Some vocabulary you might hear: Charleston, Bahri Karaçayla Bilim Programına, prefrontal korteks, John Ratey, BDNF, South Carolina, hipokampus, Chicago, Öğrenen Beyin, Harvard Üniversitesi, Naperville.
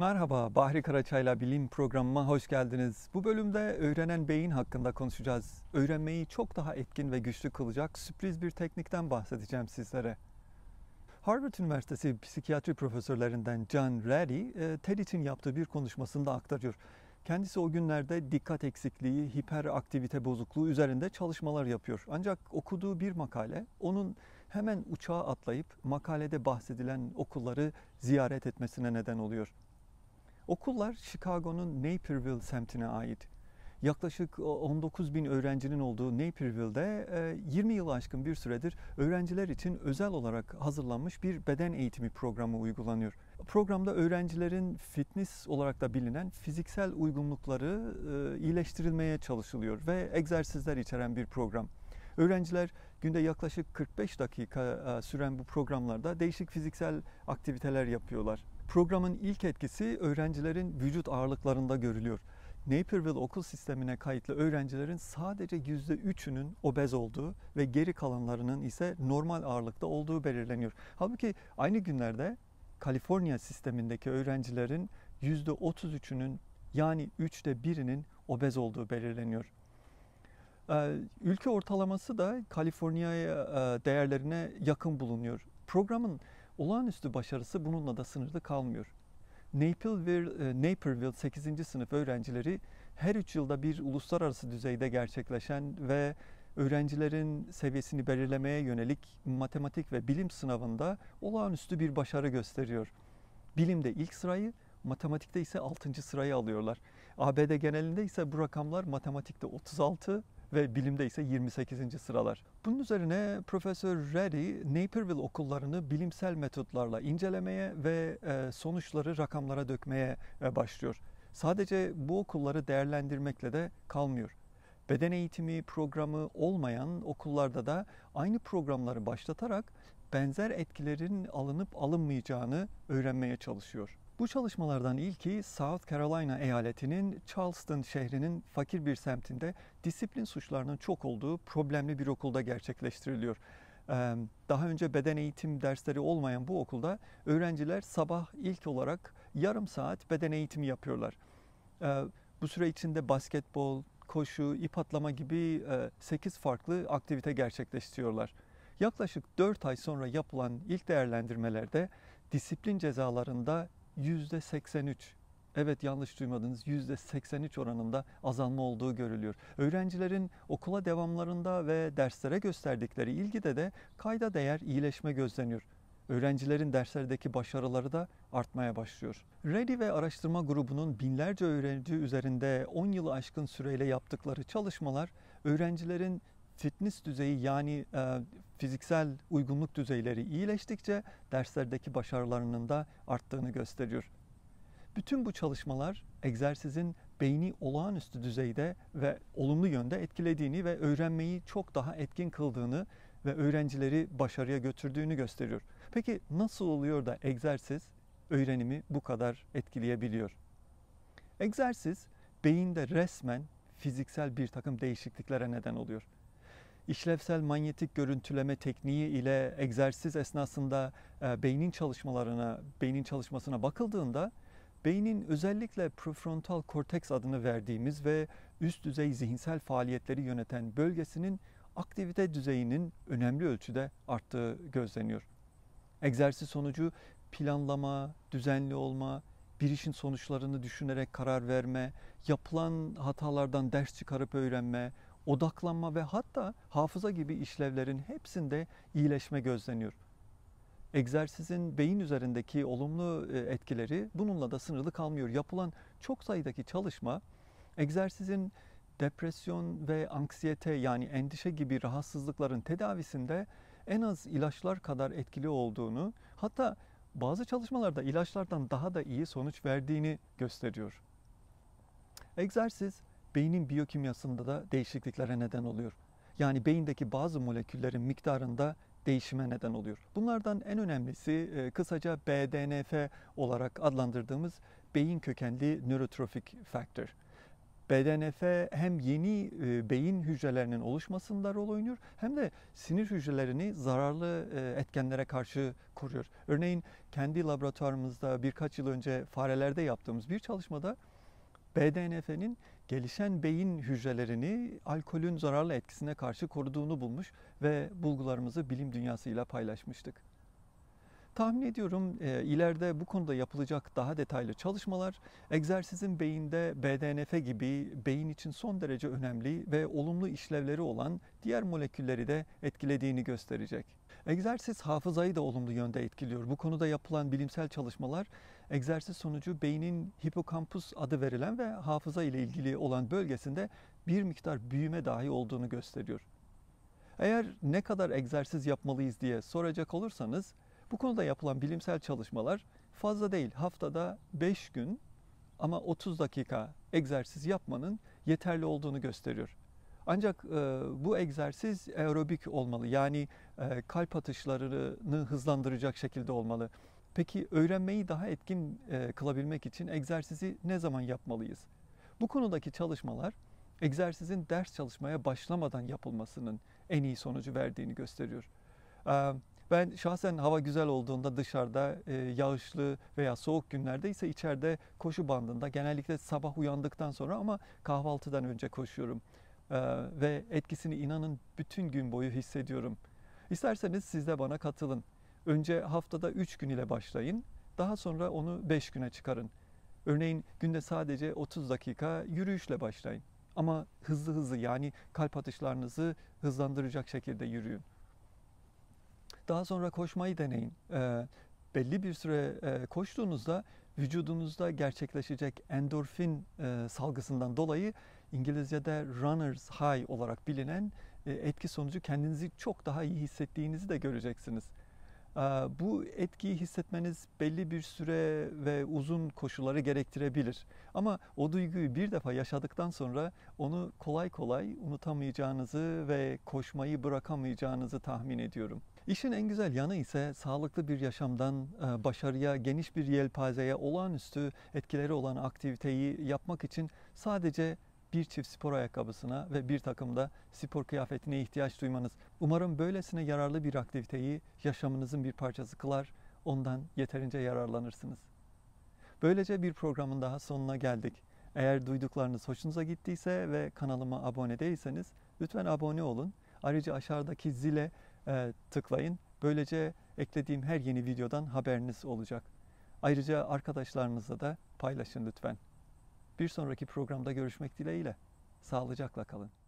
Merhaba, Bahri Karaçayla Bilim Programına hoş geldiniz. Bu bölümde öğrenen beyin hakkında konuşacağız. Öğrenmeyi çok daha etkin ve güçlü kılacak sürpriz bir teknikten bahsedeceğim sizlere. Harvard Üniversitesi psikiyatri profesörlerinden John Ratey, TED için yaptığı bir konuşmasında aktarıyor. Kendisi o günlerde dikkat eksikliği, hiperaktivite bozukluğu üzerinde çalışmalar yapıyor. Ancak okuduğu bir makale, onun hemen uçağa atlayıp makalede bahsedilen okulları ziyaret etmesine neden oluyor. Okullar Chicago'nun Naperville semtine ait. Yaklaşık 19.000 öğrencinin olduğu Naperville'de 20 yılı aşkın bir süredir öğrenciler için özel olarak hazırlanmış bir beden eğitimi programı uygulanıyor. Programda öğrencilerin fitness olarak da bilinen fiziksel uygunlukları iyileştirilmeye çalışılıyor ve egzersizler içeren bir program. Öğrenciler günde yaklaşık 45 dakika süren bu programlarda değişik fiziksel aktiviteler yapıyorlar. Programın ilk etkisi öğrencilerin vücut ağırlıklarında görülüyor. Naperville okul sistemine kayıtlı öğrencilerin sadece %3'ünün obez olduğu ve geri kalanlarının ise normal ağırlıkta olduğu belirleniyor. Halbuki aynı günlerde Kaliforniya sistemindeki öğrencilerin %33'ünün yani 1/3'ünün obez olduğu belirleniyor. Ülke ortalaması da Kaliforniya değerlerine yakın bulunuyor. Programın olağanüstü başarısı bununla da sınırlı kalmıyor. Naperville 8. sınıf öğrencileri her 3 yılda bir uluslararası düzeyde gerçekleşen ve öğrencilerin seviyesini belirlemeye yönelik matematik ve bilim sınavında olağanüstü bir başarı gösteriyor. Bilimde ilk sırayı, matematikte ise 6. sırayı alıyorlar. ABD genelinde ise bu rakamlar matematikte 36 ve bilimde ise 28. sıralar. Bunun üzerine Profesör Ratey, Naperville okullarını bilimsel metotlarla incelemeye ve sonuçları rakamlara dökmeye başlıyor. Sadece bu okulları değerlendirmekle de kalmıyor. Beden eğitimi programı olmayan okullarda da aynı programları başlatarak benzer etkilerin alınıp alınmayacağını öğrenmeye çalışıyor. Bu çalışmalardan ilki South Carolina eyaletinin Charleston şehrinin fakir bir semtinde disiplin suçlarının çok olduğu problemli bir okulda gerçekleştiriliyor. Daha önce beden eğitim dersleri olmayan bu okulda öğrenciler sabah ilk olarak yarım saat beden eğitimi yapıyorlar. Bu süre içinde basketbol, koşu, ip atlama gibi 8 farklı aktivite gerçekleştiriyorlar. Yaklaşık 4 ay sonra yapılan ilk değerlendirmelerde disiplin cezalarında %83, evet yanlış duymadınız, %83 oranında azalma olduğu görülüyor. Öğrencilerin okula devamlarında ve derslere gösterdikleri ilgide de kayda değer iyileşme gözleniyor. Öğrencilerin derslerdeki başarıları da artmaya başlıyor. Ratey ve araştırma grubunun binlerce öğrenci üzerinde 10 yılı aşkın süreyle yaptıkları çalışmalar, öğrencilerin fitness düzeyi yani fiziksel uygunluk düzeyleri iyileştikçe derslerdeki başarılarının da arttığını gösteriyor. Bütün bu çalışmalar egzersizin beyni olağanüstü düzeyde ve olumlu yönde etkilediğini ve öğrenmeyi çok daha etkin kıldığını ve öğrencileri başarıya götürdüğünü gösteriyor. Peki nasıl oluyor da egzersiz öğrenimi bu kadar etkileyebiliyor? Egzersiz beyinde resmen fiziksel bir takım değişikliklere neden oluyor. İşlevsel manyetik görüntüleme tekniği ile egzersiz esnasında beynin çalışmasına bakıldığında beynin özellikle prefrontal korteks adını verdiğimiz ve üst düzey zihinsel faaliyetleri yöneten bölgesinin aktivite düzeyinin önemli ölçüde arttığı gözleniyor. Egzersiz sonucu planlama, düzenli olma, bir işin sonuçlarını düşünerek karar verme, yapılan hatalardan ders çıkarıp öğrenme, odaklanma ve hatta hafıza gibi işlevlerin hepsinde iyileşme gözleniyor. Egzersizin beyin üzerindeki olumlu etkileri bununla da sınırlı kalmıyor. Yapılan çok sayıdaki çalışma, egzersizin depresyon ve anksiyete yani endişe gibi rahatsızlıkların tedavisinde en az ilaçlar kadar etkili olduğunu, hatta bazı çalışmalarda ilaçlardan daha da iyi sonuç verdiğini gösteriyor. Egzersiz beynin biyokimyasında da değişikliklere neden oluyor. Yani beyindeki bazı moleküllerin miktarında değişime neden oluyor. Bunlardan en önemlisi kısaca BDNF olarak adlandırdığımız beyin kökenli nörotrofik faktör. BDNF hem yeni beyin hücrelerinin oluşmasında rol oynuyor hem de sinir hücrelerini zararlı etkenlere karşı koruyor. Örneğin kendi laboratuvarımızda birkaç yıl önce farelerde yaptığımız bir çalışmada BDNF'nin gelişen beyin hücrelerini alkolün zararlı etkisine karşı koruduğunu bulmuş ve bulgularımızı bilim dünyasıyla paylaşmıştık. Tahmin ediyorum ileride bu konuda yapılacak daha detaylı çalışmalar egzersizin beyinde BDNF gibi beyin için son derece önemli ve olumlu işlevleri olan diğer molekülleri de etkilediğini gösterecek. Egzersiz hafızayı da olumlu yönde etkiliyor. Bu konuda yapılan bilimsel çalışmalar egzersiz sonucu beynin hipokampus adı verilen ve hafıza ile ilgili olan bölgesinde bir miktar büyüme dahi olduğunu gösteriyor. Eğer ne kadar egzersiz yapmalıyız diye soracak olursanız, bu konuda yapılan bilimsel çalışmalar fazla değil, haftada 5 gün ama 30 dakika egzersiz yapmanın yeterli olduğunu gösteriyor. Ancak bu egzersiz aerobik olmalı, yani kalp atışlarını hızlandıracak şekilde olmalı. Peki öğrenmeyi daha etkin kılabilmek için egzersizi ne zaman yapmalıyız? Bu konudaki çalışmalar egzersizin ders çalışmaya başlamadan yapılmasının en iyi sonucu verdiğini gösteriyor. Ben şahsen hava güzel olduğunda dışarıda, yağışlı veya soğuk günlerde ise içeride koşu bandında, genellikle sabah uyandıktan sonra ama kahvaltıdan önce koşuyorum. Ve etkisini inanın bütün gün boyu hissediyorum. İsterseniz siz de bana katılın. Önce haftada 3 gün ile başlayın, daha sonra onu 5 güne çıkarın. Örneğin günde sadece 30 dakika yürüyüşle başlayın. Ama hızlı, yani kalp atışlarınızı hızlandıracak şekilde yürüyün. Daha sonra koşmayı deneyin. Belli bir süre koştuğunuzda vücudunuzda gerçekleşecek endorfin salgısından dolayı İngilizce'de runner's high olarak bilinen etki sonucu kendinizi çok daha iyi hissettiğinizi de göreceksiniz. Bu etkiyi hissetmeniz belli bir süre ve uzun koşulları gerektirebilir. Ama o duyguyu bir defa yaşadıktan sonra onu kolay kolay unutamayacağınızı ve koşmayı bırakamayacağınızı tahmin ediyorum. İşin en güzel yanı ise sağlıklı bir yaşamdan başarıya, geniş bir yelpazeye, olağanüstü etkileri olan aktiviteyi yapmak için sadece bir çift spor ayakkabısına ve bir takım da spor kıyafetine ihtiyaç duymanız. Umarım böylesine yararlı bir aktiviteyi yaşamınızın bir parçası kılar, ondan yeterince yararlanırsınız. Böylece bir programın daha sonuna geldik. Eğer duyduklarınız hoşunuza gittiyse ve kanalıma abone değilseniz lütfen abone olun. Ayrıca aşağıdaki zile tıklayın. Böylece eklediğim her yeni videodan haberiniz olacak. Ayrıca arkadaşlarınızla da paylaşın lütfen. Bir sonraki programda görüşmek dileğiyle. Sağlıcakla kalın.